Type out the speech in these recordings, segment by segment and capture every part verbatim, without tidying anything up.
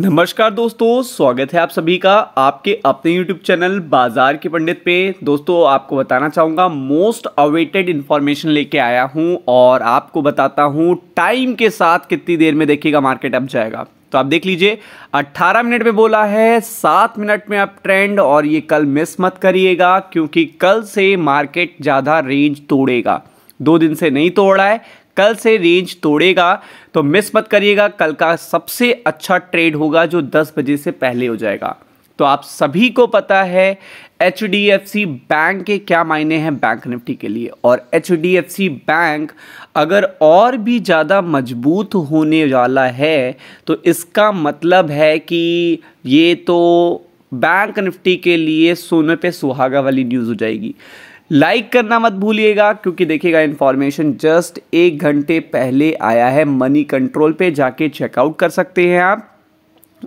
नमस्कार दोस्तों, स्वागत है आप सभी का आपके अपने YouTube चैनल बाजार के पंडित पे। दोस्तों, आपको बताना चाहूँगा मोस्ट अवेटेड इन्फॉर्मेशन लेके आया हूँ और आपको बताता हूँ टाइम के साथ कितनी देर में देखिएगा मार्केट अप जाएगा। तो आप देख लीजिए अट्ठारह मिनट पे बोला है, सात मिनट में आप ट्रेंड, और ये कल मिस मत करिएगा क्योंकि कल से मार्केट ज़्यादा रेंज तोड़ेगा। दो दिन से नहीं तोड़ रहा है, कल से रेंज तोड़ेगा, तो मिस मत करिएगा। कल का सबसे अच्छा ट्रेड होगा जो दस बजे से पहले हो जाएगा। तो आप सभी को पता है H D F C bank के क्या मायने हैं बैंक निफ्टी के लिए, और H D F C bank अगर और भी ज़्यादा मजबूत होने वाला है तो इसका मतलब है कि ये तो बैंक निफ्टी के लिए सोने पे सुहागा वाली न्यूज़ हो जाएगी। लाइक करना मत भूलिएगा क्योंकि देखिएगा इन्फॉर्मेशन जस्ट एक घंटे पहले आया है, मनी कंट्रोल पे जाके चेकआउट कर सकते हैं आप।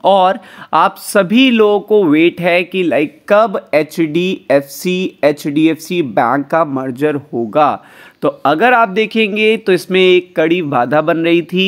और आप सभी लोगों को वेट है कि लाइक कब H D F C H D F C bank का मर्जर होगा। तो अगर आप देखेंगे तो इसमें एक कड़ी बाधा बन रही थी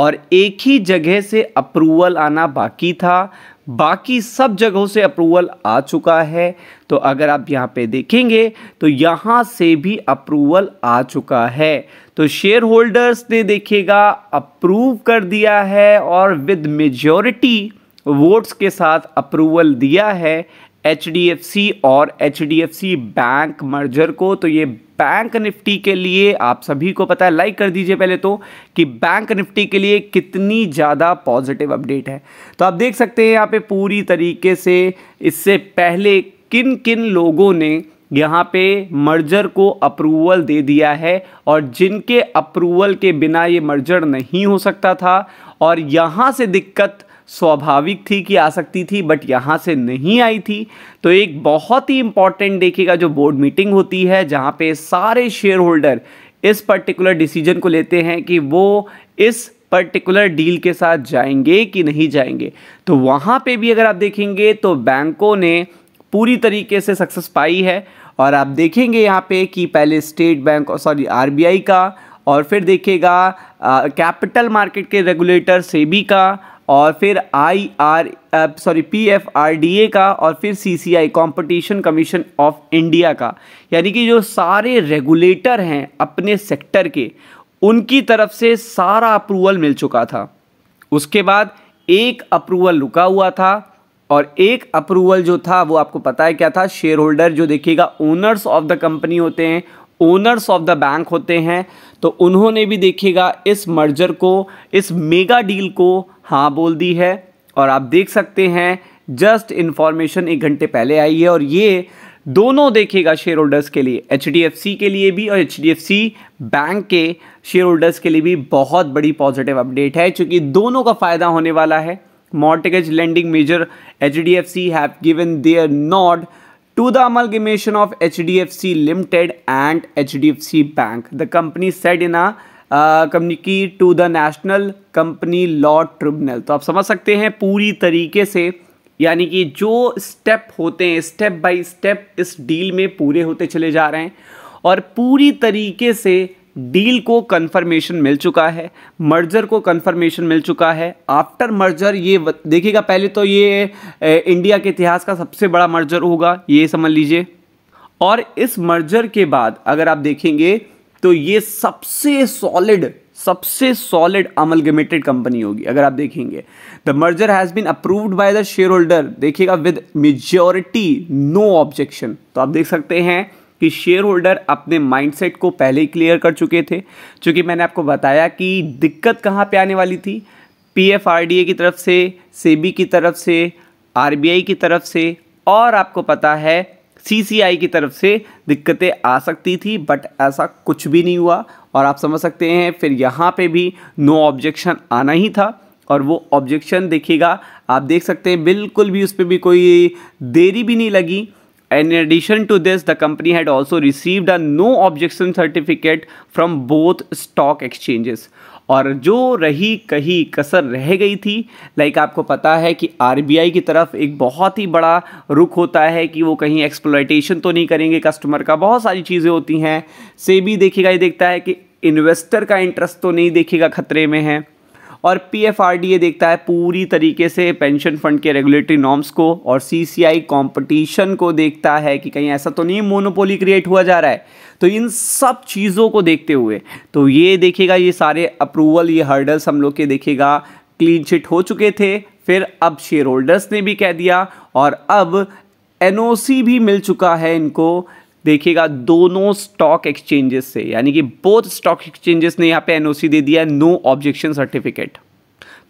और एक ही जगह से अप्रूवल आना बाकी था, बाकी सब जगहों से अप्रूवल आ चुका है। तो अगर आप यहाँ पे देखेंगे तो यहाँ से भी अप्रूवल आ चुका है। तो शेयर होल्डर्स ने देखिएगा अप्रूव कर दिया है और विद मेजॉरिटी वोट्स के साथ अप्रूवल दिया है एच डी एफ सी और H D F C bank merger को। तो ये बैंक निफ्टी के लिए आप सभी को पता है, लाइक कर दीजिए पहले तो, कि बैंक निफ्टी के लिए कितनी ज़्यादा पॉजिटिव अपडेट है। तो आप देख सकते हैं यहाँ पे पूरी तरीके से इससे पहले किन किन लोगों ने यहाँ पे मर्जर को अप्रूवल दे दिया है और जिनके अप्रूवल के बिना ये मर्जर नहीं हो सकता था। और यहाँ से दिक्कत स्वाभाविक थी कि आ सकती थी, बट यहाँ से नहीं आई थी। तो एक बहुत ही इम्पॉर्टेंट देखिएगा जो बोर्ड मीटिंग होती है, जहाँ पे सारे शेयर होल्डर इस पर्टिकुलर डिसीजन को लेते हैं कि वो इस पर्टिकुलर डील के साथ जाएंगे कि नहीं जाएंगे। तो वहाँ पे भी अगर आप देखेंगे तो बैंकों ने पूरी तरीके से सक्सेस पाई है। और आप देखेंगे यहाँ पे कि पहले स्टेट बैंक और सॉरी आर बी आई का, और फिर देखिएगा कैपिटल मार्केट के रेगुलेटर सेबी का, और फिर I R sorry P F R D A का, और फिर C C I competition commission of India का। यानी कि जो सारे रेगुलेटर हैं अपने सेक्टर के, उनकी तरफ से सारा अप्रूवल मिल चुका था। उसके बाद एक अप्रूवल रुका हुआ था, और एक अप्रूवल जो था वो आपको पता है क्या था, शेयर होल्डर जो देखिएगा ओनर्स ऑफ द कंपनी होते हैं, ओनर्स ऑफ द बैंक होते हैं, तो उन्होंने भी देखिएगा इस मर्जर को, इस मेगा डील को हाँ बोल दी है। और आप देख सकते हैं जस्ट इन्फॉर्मेशन एक घंटे पहले आई है, और ये दोनों देखिएगा शेयर होल्डर्स के लिए, एच डी एफ सी के लिए भी और H D F C bank के शेयर होल्डर्स के लिए भी बहुत बड़ी पॉजिटिव अपडेट है, क्योंकि दोनों का फ़ायदा होने वाला है। Mortgage lending major H D F C have given their nod to the amalgamation of H D F C Limited and H D F C Bank, the company said in a uh, communique to the National Company Law Tribunal। तो आप समझ सकते हैं पूरी तरीके से, यानी कि जो स्टेप होते हैं स्टेप बाय स्टेप इस डील में पूरे होते चले जा रहे हैं, और पूरी तरीके से डील को कंफर्मेशन मिल चुका है, मर्जर को कंफर्मेशन मिल चुका है। आफ्टर मर्जर ये देखिएगा पहले तो ये इंडिया के इतिहास का सबसे बड़ा मर्जर होगा, ये समझ लीजिए। और इस मर्जर के बाद अगर आप देखेंगे तो ये सबसे सॉलिड सबसे सॉलिड अमलगमेटेड कंपनी होगी। अगर आप देखेंगे the merger has been approved by the share holder, देखिएगा विद मेजॉरिटी नो ऑब्जेक्शन। तो आप देख सकते हैं कि शेयर होल्डर अपने माइंडसेट को पहले ही क्लियर कर चुके थे, क्योंकि मैंने आपको बताया कि दिक्कत कहाँ पे आने वाली थी, P F R D A की तरफ से, सेबी की तरफ से, आर बी आई की तरफ से, और आपको पता है सी सी आई की तरफ से दिक्कतें आ सकती थी, बट ऐसा कुछ भी नहीं हुआ। और आप समझ सकते हैं फिर यहाँ पे भी नो ऑब्जेक्शन आना ही था, और वो ऑब्जेक्शन देखिएगा आप देख सकते हैं बिल्कुल भी उस पर भी कोई देरी भी नहीं लगी। In addition to this, the company had also received a no objection certificate from both stock exchanges। और जो रही कहीं कसर रह गई थी, लाइक आपको पता है कि आर बी आई की तरफ एक बहुत ही बड़ा रुख होता है कि वो कहीं एक्सप्लॉयटेशन तो नहीं करेंगे कस्टमर का, बहुत सारी चीज़ें होती हैं। सेबी देखिएगा ये देखता है कि इन्वेस्टर का इंटरेस्ट तो नहीं देखिएगा खतरे में है, और पीएफआरडीए देखता है पूरी तरीके से पेंशन फंड के रेगुलेटरी नॉर्म्स को, और सीसीआई कंपटीशन को देखता है कि कहीं ऐसा तो नहीं मोनोपोली क्रिएट हुआ जा रहा है। तो इन सब चीज़ों को देखते हुए तो ये देखेगा, ये सारे अप्रूवल, ये हर्डल्स हम लोग के देखेगा। क्लीन चिट हो चुके थे, फिर अब शेयर होल्डर्स ने भी कह दिया और अब एनओसी भी मिल चुका है इनको, देखिएगा दोनों स्टॉक एक्सचेंजेस से, यानी कि बोथ स्टॉक एक्सचेंजेस ने यहाँ पे एनओसी दे दिया, नो ऑब्जेक्शन सर्टिफिकेट।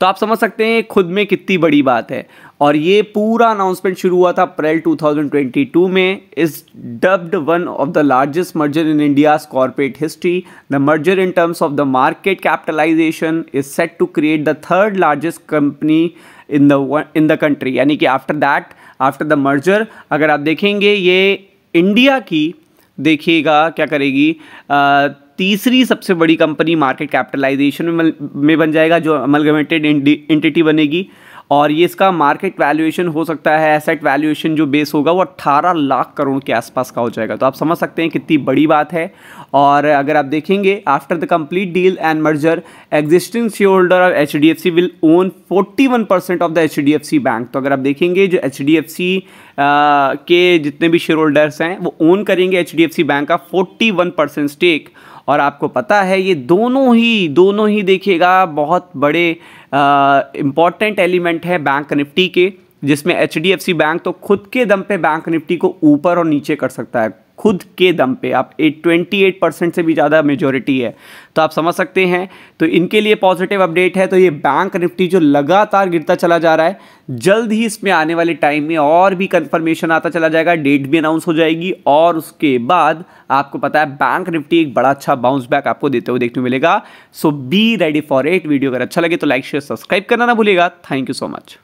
तो आप समझ सकते हैं खुद में कितनी बड़ी बात है। और ये पूरा अनाउंसमेंट शुरू हुआ था April two thousand twenty two में। Is dubbed one of the largest merger in India's corporate history. The merger in terms of the market capitalization is set to create the third largest company in the in the country, यानी कि after that, after the merger अगर आप देखेंगे ये India की देखिएगा क्या करेगी, आ, तीसरी सबसे बड़ी कंपनी मार्केट कैपिटलाइजेशन में, में बन जाएगा, जो अमलगमेटेड एंटिटी बनेगी। और ये इसका मार्केट वैल्यूएशन हो सकता है, एसेट वैल्यूएशन जो बेस होगा वो अठारह लाख करोड़ के आसपास का हो जाएगा। तो आप समझ सकते हैं कितनी बड़ी बात है। और अगर आप देखेंगे after the complete deal and merger existing share holder of H D F C will own इकतालीस percent of the H D F C bank. तो अगर आप देखेंगे जो एच डी एफ सी के जितने भी शेयर होल्डर्स हैं वो ओन करेंगे H D F C bank का फोर्टी वन परसेंट स्टेक। और आपको पता है ये दोनों ही दोनों ही देखिएगा बहुत बड़े इम्पॉर्टेंट एलिमेंट है बैंक निफ्टी के, जिसमें H D F C bank तो खुद के दम पे बैंक निफ्टी को ऊपर और नीचे कर सकता है, खुद के दम पे। आप अट्ठाईस परसेंट से भी ज़्यादा मेजॉरिटी है, तो आप समझ सकते हैं। तो इनके लिए पॉजिटिव अपडेट है। तो ये बैंक निफ्टी जो लगातार गिरता चला जा रहा है, जल्द ही इसमें आने वाले टाइम में और भी कंफर्मेशन आता चला जाएगा, डेट भी अनाउंस हो जाएगी, और उसके बाद आपको पता है बैंक निफ्टी एक बड़ा अच्छा बाउंस बैक आपको देते हुए देखने मिलेगा। So be ready for it. Video अगर अच्छा लगे तो लाइक शेयर सब्सक्राइब करना ना भूलिएगा। Thank you so much.